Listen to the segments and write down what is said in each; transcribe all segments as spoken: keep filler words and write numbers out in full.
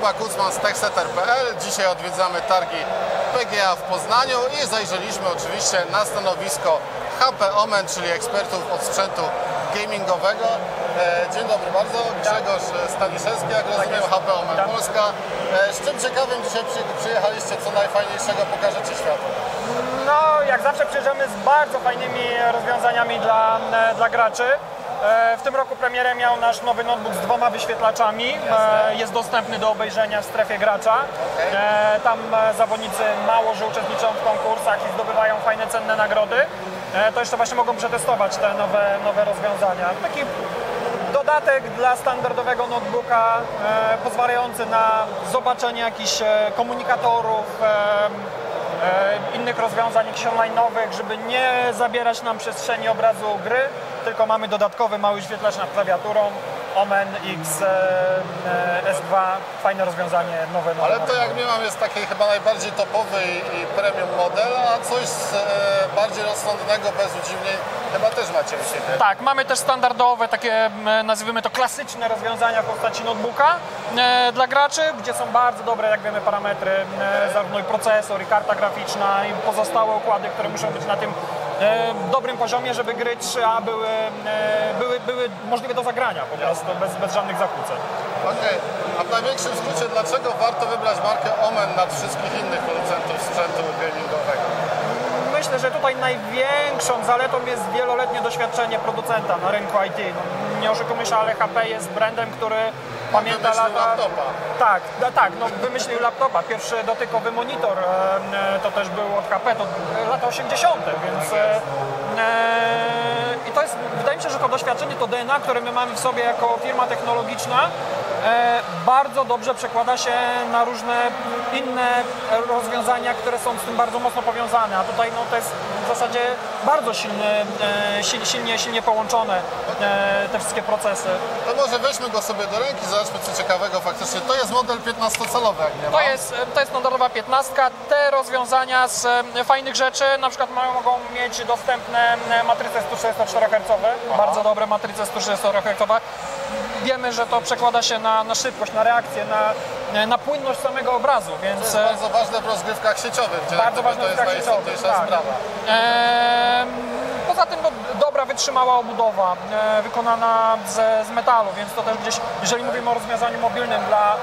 Kuba Kucman z Techsetter kropka p l. Dzisiaj odwiedzamy targi P G A w Poznaniu i zajrzeliśmy oczywiście na stanowisko H P Omen, czyli ekspertów od sprzętu gamingowego. Dzień dobry bardzo, Grzegorz Staniszewski, jak rozumiem, H P Omen Polska. Z czym ciekawym dzisiaj przyjechaliście, co najfajniejszego pokażecie światu? No, jak zawsze przyjeżdżamy z bardzo fajnymi rozwiązaniami dla, dla graczy. W tym roku premierę miał nasz nowy notebook z dwoma wyświetlaczami. Jasne. Jest dostępny do obejrzenia w strefie gracza. Okay. Tam zawodnicy mało że uczestniczą w konkursach i zdobywają fajne, cenne nagrody. To jeszcze właśnie mogą przetestować te nowe, nowe rozwiązania. Taki dodatek dla standardowego notebooka pozwalający na zobaczenie jakichś komunikatorów, innych rozwiązań, jakichś online'owych, żeby nie zabierać nam przestrzeni obrazu gry, tylko mamy dodatkowy mały wyświetlacz nad klawiaturą. Omen X, S dwa, fajne rozwiązanie, nowe, nowe. Ale to jak miałem jest taki chyba najbardziej topowy i premium model, a coś bardziej rozsądnego, bez udziwnień chyba też macie u siebie. Tak, mamy też standardowe, takie nazwijmy to klasyczne rozwiązania w postaci notebooka dla graczy, gdzie są bardzo dobre, jak wiemy, parametry, zarówno i procesor, i karta graficzna, i pozostałe układy, które muszą być na tym dobrym poziomie, żeby gry trzy A były, były, były możliwe do zagrania po prostu, bez, bez żadnych zakłóceń. Okej, a w największym skrócie, dlaczego warto wybrać markę Omen nad wszystkich innych producentów sprzętu gamingowego? Myślę, że tutaj największą zaletą jest wieloletnie doświadczenie producenta na rynku I T. No, nie oszukujmy się, ale H P jest brandem, który pamięta lata... laptopa. Tak, tak, no wymyślił laptopa. Pierwszy dotykowy monitor to też był od H P, to lata osiemdziesiąte, więc... I to jest, wydaje mi się, że to doświadczenie, to D N A, które my mamy w sobie jako firma technologiczna, bardzo dobrze przekłada się na różne inne rozwiązania, które są z tym bardzo mocno powiązane, a tutaj no, to jest w zasadzie bardzo silny, silnie, silnie połączone te wszystkie procesy. To może weźmy go sobie do ręki, zobaczmy co ciekawego faktycznie. To jest model piętnastocalowy, jak nie ma? To jest, to jest standardowa piętnastka. Te rozwiązania z fajnych rzeczy na przykład mogą mieć dostępne matryce sto sześćdziesiąt cztery hercowe, bardzo dobre matryce sto sześćdziesiąt cztery hercowe. Wiemy, że to przekłada się na, na szybkość, na reakcję, na, na płynność samego obrazu, więc... To jest bardzo ważne w rozgrywkach sieciowych, gdzie bardzo ważne to jest najistotniejsza tak. sprawa. Eee, poza tym no, dobra, wytrzymała obudowa, e, wykonana z, z metalu, więc to też gdzieś, jeżeli mówimy o rozwiązaniu mobilnym dla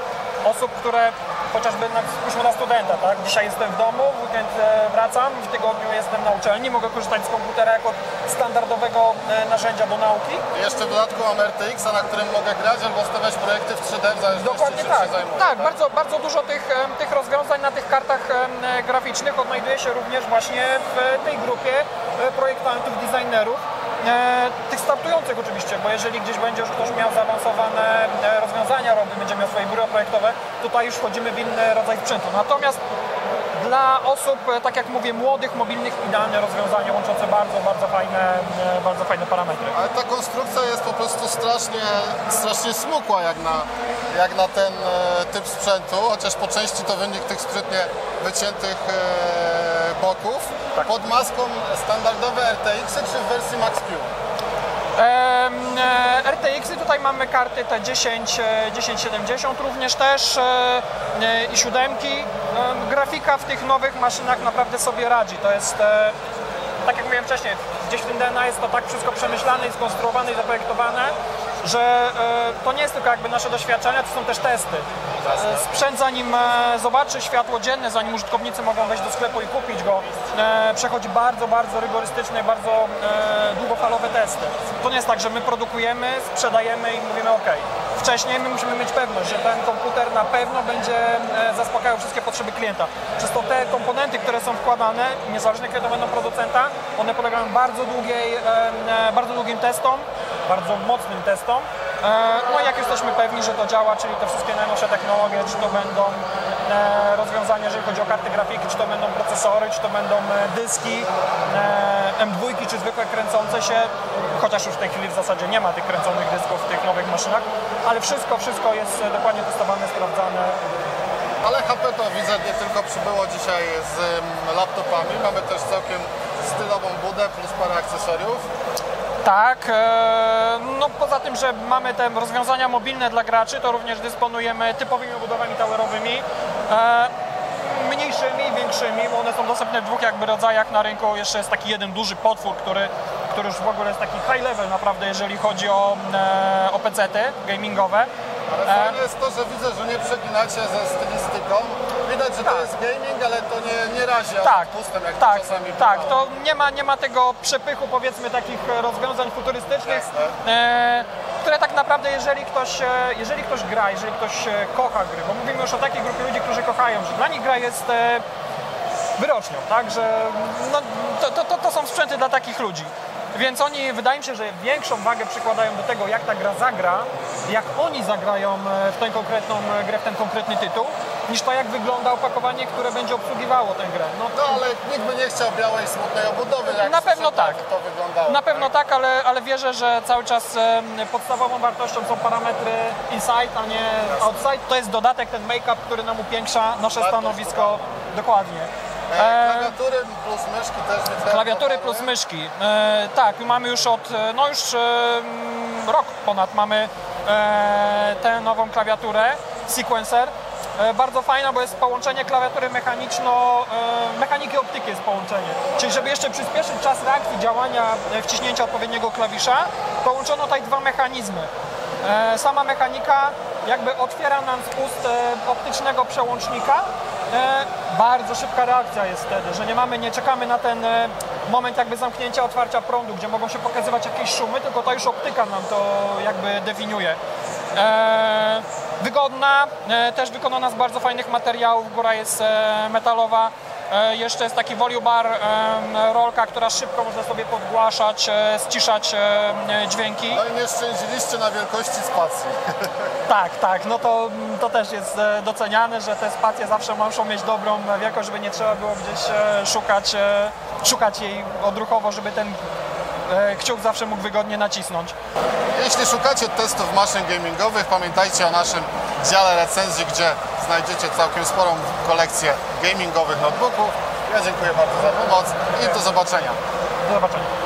osób, które chociażby spójrzmy na studenta, tak? Dzisiaj jestem w domu, w weekend wracam, w tygodniu jestem na uczelni, mogę korzystać z komputera jako standardowego narzędzia do nauki. Jeszcze w dodatku mam R T X a, na którym mogę grać albo stawiać projekty w trzy D, w zależności od tego, co się zajmuję. Tak, tak? Bardzo, bardzo dużo tych, tych rozwiązań na tych kartach graficznych odnajduje się również właśnie w tej grupie projektantów, designerów. Tych startujących oczywiście, bo jeżeli gdzieś będzie już ktoś miał zaawansowane rozwiązania robi, będzie miał swoje biuro projektowe, tutaj już wchodzimy w inny rodzaj sprzętu. Natomiast dla osób, tak jak mówię, młodych, mobilnych, idealne rozwiązanie łączące bardzo, bardzo fajne, bardzo fajne parametry. Ale ta konstrukcja jest po prostu strasznie, strasznie smukła jak na, jak na ten typ sprzętu, chociaż po części to wynik tych sprytnie wyciętych boków. Tak. Pod maską standardowe R T X y czy w wersji Max Q? E, e, R T X y tutaj mamy karty te tysiąc siedemdziesiąt również też e, i siódemki. E, grafika w tych nowych maszynach naprawdę sobie radzi. To jest, e, tak jak mówiłem wcześniej, gdzieś w tym D N A jest to tak wszystko przemyślane i skonstruowane i zaprojektowane, że e, to nie jest tylko jakby nasze doświadczenia, to są też testy. E, sprzęt zanim e, zobaczy światło dzienne, zanim użytkownicy mogą wejść do sklepu i kupić go, e, przechodzi bardzo, bardzo rygorystyczne, bardzo e, długofalowe testy. To nie jest tak, że my produkujemy, sprzedajemy i mówimy OK. Wcześniej my musimy mieć pewność, że ten komputer na pewno będzie e, zaspokajał wszystkie potrzeby klienta. Przez to te komponenty, które są wkładane, niezależnie kiedy to będą producenta, one podlegają bardzo, długiej, e, e, bardzo długim testom, bardzo mocnym testom. No i jak jesteśmy pewni, że to działa, czyli te wszystkie najnowsze technologie, czy to będą rozwiązania, jeżeli chodzi o karty grafiki, czy to będą procesory, czy to będą dyski, M dwa czy zwykłe kręcące się, chociaż już w tej chwili w zasadzie nie ma tych kręconych dysków w tych nowych maszynach, ale wszystko, wszystko jest dokładnie testowane, sprawdzane. Ale H P to widzę nie tylko przybyło dzisiaj z laptopami, mamy też całkiem stylową budę plus parę akcesoriów. Tak, no poza tym tym, że mamy te rozwiązania mobilne dla graczy, to również dysponujemy typowymi obudowami towerowymi, mniejszymi i większymi, bo one są dostępne w dwóch jakby rodzajach na rynku. Jeszcze jest taki jeden duży potwór, który, który już w ogóle jest taki high level naprawdę, jeżeli chodzi o, o pecety gamingowe. Ale fajnie jest to, że widzę, że nie przeginacie ze stylistyką. Widać, że tak, to jest gaming, ale to nie, nie razi tak, pustym, jak tak, to czasami tak, bywało. To nie ma, nie ma tego przepychu, powiedzmy, takich rozwiązań futurystycznych, e, które tak naprawdę, jeżeli ktoś, jeżeli ktoś gra, jeżeli ktoś kocha gry, bo mówimy już o takiej grupie ludzi, którzy kochają, że dla nich gra jest e, wyrocznią, tak, że no, to, to, to, to są sprzęty dla takich ludzi. Więc oni, wydaje mi się, że większą wagę przykładają do tego, jak ta gra zagra, jak oni zagrają w tę konkretną grę, w ten konkretny tytuł, niż to, jak wygląda opakowanie, które będzie obsługiwało tę grę. No, no ale nikt by nie chciał białej, smutnej obudowy, jak na pewno tak to wyglądało. Na pewno tak, ale, ale wierzę, że cały czas podstawową wartością są parametry inside, a nie outside. To jest dodatek, ten make-up, który nam upiększa nasze stanowisko dokładnie. Klawiatury plus myszki też. Klawiatury plus myszki, e, tak, mamy już od, no już e, rok ponad mamy e, tę nową klawiaturę Sequencer, e, bardzo fajna, bo jest połączenie klawiatury mechaniczno, e, mechaniki optyki jest połączenie, czyli żeby jeszcze przyspieszyć czas reakcji działania wciśnięcia odpowiedniego klawisza, połączono tutaj dwa mechanizmy. E, sama mechanika jakby otwiera nam z ust e, optycznego przełącznika. E, bardzo szybka reakcja jest wtedy, że nie mamy, nie czekamy na ten e, moment jakby zamknięcia, otwarcia prądu, gdzie mogą się pokazywać jakieś szumy, tylko to już optyka nam to jakby definiuje. E, wygodna, e, też wykonana z bardzo fajnych materiałów, góra jest e, metalowa, e, jeszcze jest taki volume bar, e, rolka, która szybko można sobie podgłaszać, e, ściszać e, dźwięki. No i nie szczędziliście na wielkości spacji. Tak, tak, no to, to też jest doceniane, że te spacje zawsze muszą mieć dobrą wielkość, żeby nie trzeba było gdzieś szukać, szukać jej odruchowo, żeby ten kciuk zawsze mógł wygodnie nacisnąć. Jeśli szukacie testów maszyn gamingowych, pamiętajcie o naszym dziale recenzji, gdzie znajdziecie całkiem sporą kolekcję gamingowych notebooków. Ja dziękuję bardzo za pomoc i do zobaczenia. Do zobaczenia.